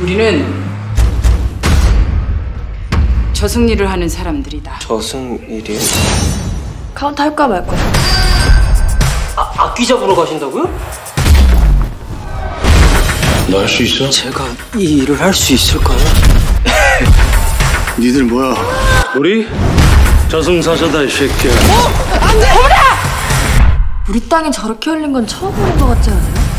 우리는 저승일을 하는 사람들이다. 저승일이요? 카운트 할까 말까? 악귀 잡으러 가신다고요? 나 할 수 있어? 제가 이 일을 할 수 있을까요? 니들 뭐야? 우리? 저승사자다 이 새끼야. 어? 안 돼! 우리 땅이 저렇게 흘린 건 처음 보는 것 같지 않아요?